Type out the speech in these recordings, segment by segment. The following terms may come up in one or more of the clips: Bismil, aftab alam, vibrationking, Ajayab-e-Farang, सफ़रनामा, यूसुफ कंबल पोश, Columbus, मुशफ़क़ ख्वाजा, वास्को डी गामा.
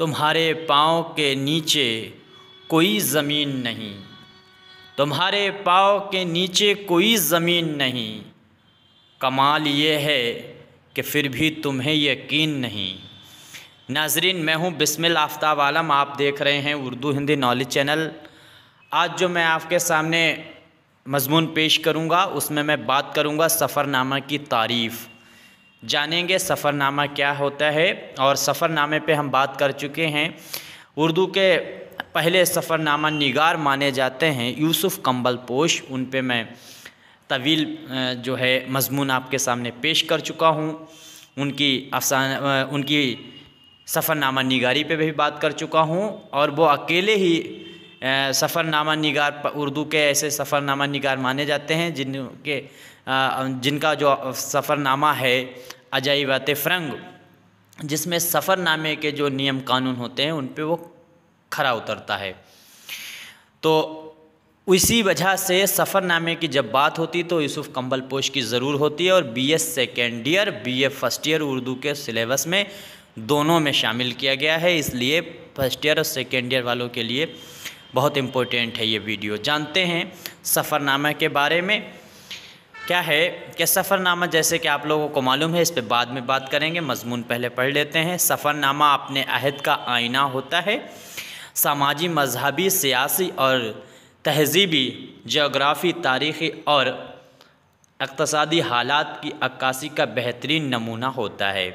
तुम्हारे पाँव के नीचे कोई ज़मीन नहीं, तुम्हारे पाँव के नीचे कोई ज़मीन नहीं। कमाल ये है कि फिर भी तुम्हें यकीन नहीं। नाजरीन, मैं हूँ बिस्मिल आफ्ताब आलम, आप देख रहे हैं उर्दू हिंदी नॉलेज चैनल। आज जो मैं आपके सामने मजमून पेश करूँगा उसमें मैं बात करूँगा सफ़रनामा की तारीफ़, जानेंगे सफ़रनामा क्या होता है। और सफ़रनामे पे हम बात कर चुके हैं, उर्दू के पहले सफ़रनामा निगार माने जाते हैं यूसुफ कंबल पोश, उन पे मैं तवील जो है मजमून आपके सामने पेश कर चुका हूँ। उनकी सफ़रनामा निगारी पे भी बात कर चुका हूँ। और वो अकेले ही सफ़रनामा निगार, उर्दू के ऐसे सफ़रनामा निगार माने जाते हैं जिनका जो सफ़रनामा है अजायब-ए-फ़रंग, जिसमें सफ़रनामे के जो नियम कानून होते हैं उन पे वो खरा उतरता है। तो इसी वजह से सफ़रनामे की जब बात होती तो यूसुफ़ कंबल पोश की ज़रूर होती है। और BS second year, BA first year Urdu के सिलेबस में दोनों में शामिल किया गया है, इसलिए फर्स्ट ईयर और सेकेंड ईयर वालों के लिए बहुत इम्पोर्टेंट है ये वीडियो। जानते हैं सफ़रनामा के बारे में क्या है कि सफ़रनामा, जैसे कि आप लोगों को मालूम है, इस पर बाद में बात करेंगे, मजमून पहले पढ़ लेते हैं। सफ़रनामा अपने अहद का आईना होता है। सामाजी, मजहबी, सियासी और तहजीबी, ज्योग्राफी, तारीख़ी और इक़्तिसादी हालात की अक्कासी का बेहतरीन नमूना होता है।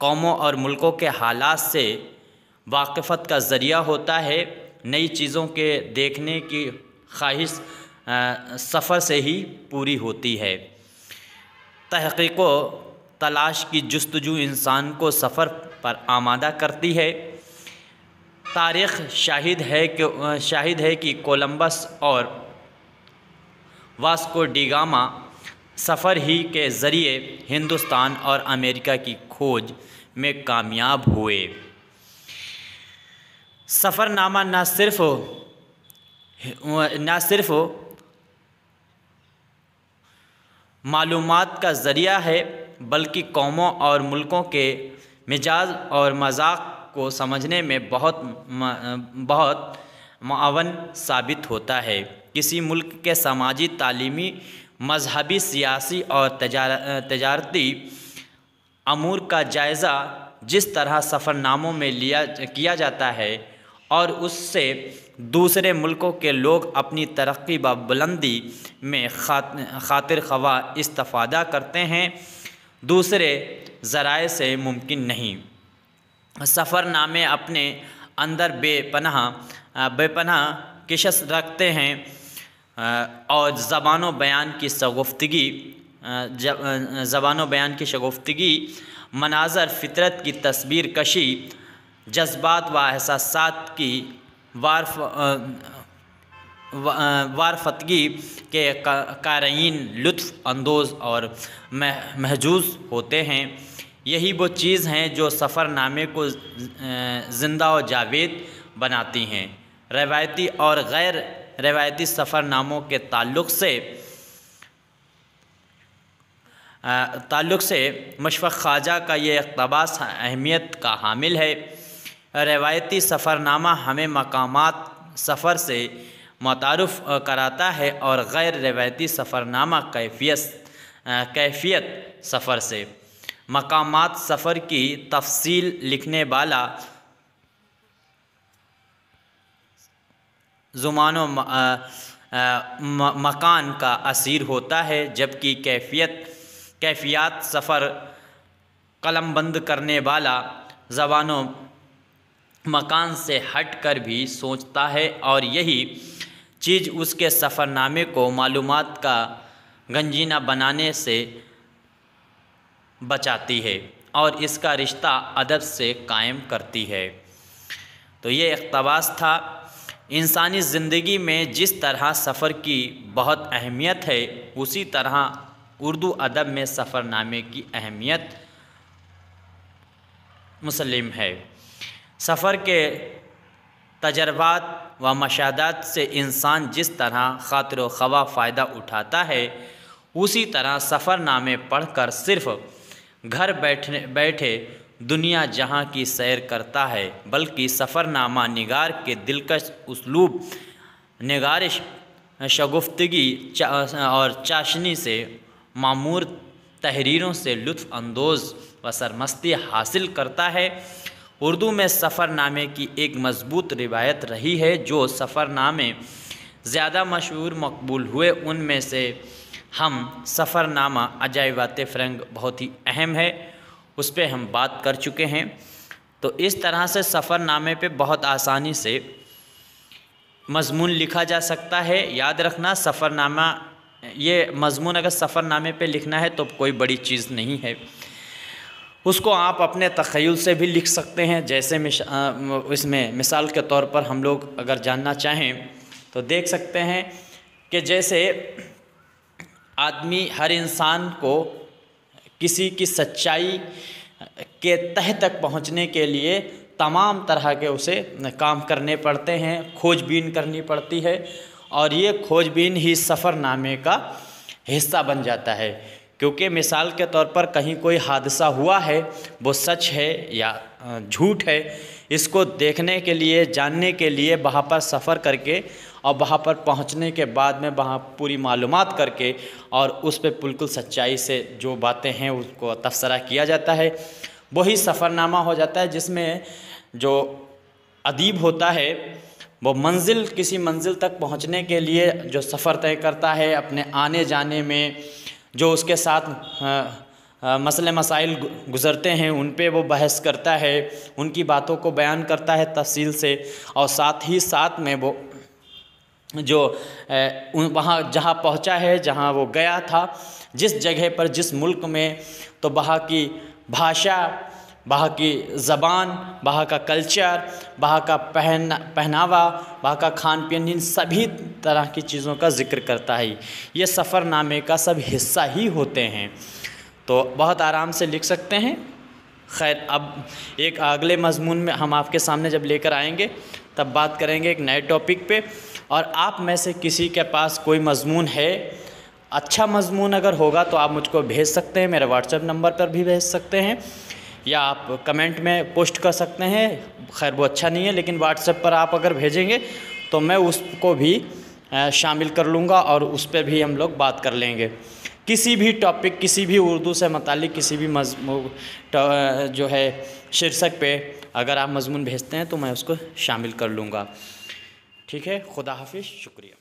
कौमों और मुल्कों के हालात से वाकिफ़त का ज़रिया होता है। नई चीज़ों के देखने की ख्वाहिश सफ़र से ही पूरी होती है। तहक़ीक़ व तलाश की जुस्तजू इंसान को सफ़र पर आमादा करती है। तारीख़ शाहिद है कि कोलंबस और वास्को डी गामा सफ़र ही के ज़रिए हिंदुस्तान और अमेरिका की खोज में कामयाब हुए। सफ़रनामा न सिर्फ मालूमात का ज़रिया है, बल्कि कौमों और मुल्कों के मिजाज और मज़ाक को समझने में बहुत मुआवन साबित होता है। किसी मुल्क के समाजी, तालीमी, मजहबी, सियासी और तजारती अमूर का जायज़ा जिस तरह सफ़रनामों में किया जाता है और उससे दूसरे मुल्कों के लोग अपनी तरक्की व बुलंदी में खातिर ख्वाह इस्तिफ़ादा करते हैं, दूसरे ज़राए से मुमकिन नहीं। सफ़रनामे अपने अंदर बेपनाह किशस रखते हैं और ज़बान बयान की शगुफ्तगी, मनाजर, फितरत की तस्वीर कशी, जज्बात व एहसासात की वारफतगी के क़ारीन लुत्फ़ अंदोज़ और महजूज़ होते हैं। यही वो चीज़ हैं जो सफ़रनामे को ज़िंदा और जावेद बनाती हैं। रवायती और गैर रवायती सफ़रनामों के ताल्लुक़ से मुशफ़क़ ख्वाजा का ये इक़्तिबास अहमियत का हामिल है। रवायती सफ़रनामा हमें मकामात सफ़र से मुतारफ़ कराता है और गैर रवायती सफ़रनामा कैफियत सफ़र से। मकामात सफ़र की तफसील लिखने वाला ज़ुमानो मकान का असीर होता है, जबकि कैफियत सफ़र कलम बंद करने वाला ज़बानो मकान से हट कर भी सोचता है। और यही चीज़ उसके सफ़रनामे को मालूमात का गंजीना बनाने से बचाती है और इसका रिश्ता अदब से कायम करती है। तो ये इक़्तिबास था। इंसानी ज़िंदगी में जिस तरह सफ़र की बहुत अहमियत है, उसी तरह उर्दू अदब में सफ़रनामे की अहमियत मुसलिम है। सफ़र के तजर्बात व मशादात से इंसान जिस तरह खातिर ख्वाह फ़ायदा उठाता है, उसी तरह सफ़रनामे पढ़कर सिर्फ़ घर बैठे दुनिया जहां की सैर करता है, बल्कि सफ़रनामा निगार के दिलकश उसलूब, निगारिश, शगुफ्तगी और चाशनी से मामूर तहरीरों से लुत्फ़अंदोज़ व सरमस्ती हासिल करता है। उर्दू में सफ़रनामे की एक मजबूत रिवायत रही है। जो सफ़रनामे ज़्यादा मशहूर मकबूल हुए उनमें से हम सफ़रनामा अजायब-ए-फ़रंग बहुत ही अहम है, उस पर हम बात कर चुके हैं। तो इस तरह से सफ़रनामे पे बहुत आसानी से मजमून लिखा जा सकता है। याद रखना सफ़रनामा ये मजमून अगर सफ़रनामे पे लिखना है तो कोई बड़ी चीज़ नहीं है, उसको आप अपने तख़य्युल से भी लिख सकते हैं। जैसे इसमें मिसाल के तौर पर हम लोग अगर जानना चाहें तो देख सकते हैं कि जैसे आदमी, हर इंसान को किसी की सच्चाई के तह तक पहुंचने के लिए तमाम तरह के उसे काम करने पड़ते हैं, खोजबीन करनी पड़ती है, और ये खोजबीन ही सफ़रनामे का हिस्सा बन जाता है। क्योंकि मिसाल के तौर पर कहीं कोई हादसा हुआ है, वो सच है या झूठ है, इसको देखने के लिए, जानने के लिए वहाँ पर सफ़र करके और वहाँ पर पहुँचने के बाद में वहाँ पूरी मालूमात करके और उस पर बिल्कुल सच्चाई से जो बातें हैं उसको तबसरा किया जाता है, वही सफ़रनामा हो जाता है। जिसमें जो अदीब होता है वो मंजिल, किसी मंजिल तक पहुँचने के लिए जो सफ़र तय करता है, अपने आने जाने में जो उसके साथ मसले मसाइल गुज़रते हैं उन पे वो बहस करता है, उनकी बातों को बयान करता है तफसील से, और साथ ही साथ में वो जो वहाँ जहाँ पहुँचा है, जहाँ वो गया था, जिस जगह पर, जिस मुल्क में, तो वहाँ की भाषा, वहाँ की ज़बान, वहाँ का कल्चर, वहाँ का पहनावा, वहाँ का खान पीन, इन सभी तरह की चीज़ों का ज़िक्र करता है। ये सफ़रनामे का सब हिस्सा ही होते हैं, तो बहुत आराम से लिख सकते हैं। खैर, अब एक अगले मजमून में हम आपके सामने जब लेकर आएंगे तब बात करेंगे एक नए टॉपिक पे। और आप में से किसी के पास कोई मजमून है, अच्छा मजमून अगर होगा तो आप मुझको भेज सकते हैं, मेरे व्हाट्सएप नंबर पर भी भेज सकते हैं, या आप कमेंट में पोस्ट कर सकते हैं। खैर वो अच्छा नहीं है, लेकिन व्हाट्सएप पर आप अगर भेजेंगे तो मैं उसको भी शामिल कर लूँगा और उस पर भी हम लोग बात कर लेंगे। किसी भी टॉपिक, किसी भी उर्दू से मतलब किसी भी मजमून जो है शीर्षक पे अगर आप मजमून भेजते हैं तो मैं उसको शामिल कर लूँगा। ठीक है, खुदा हाफिज़, शुक्रिया।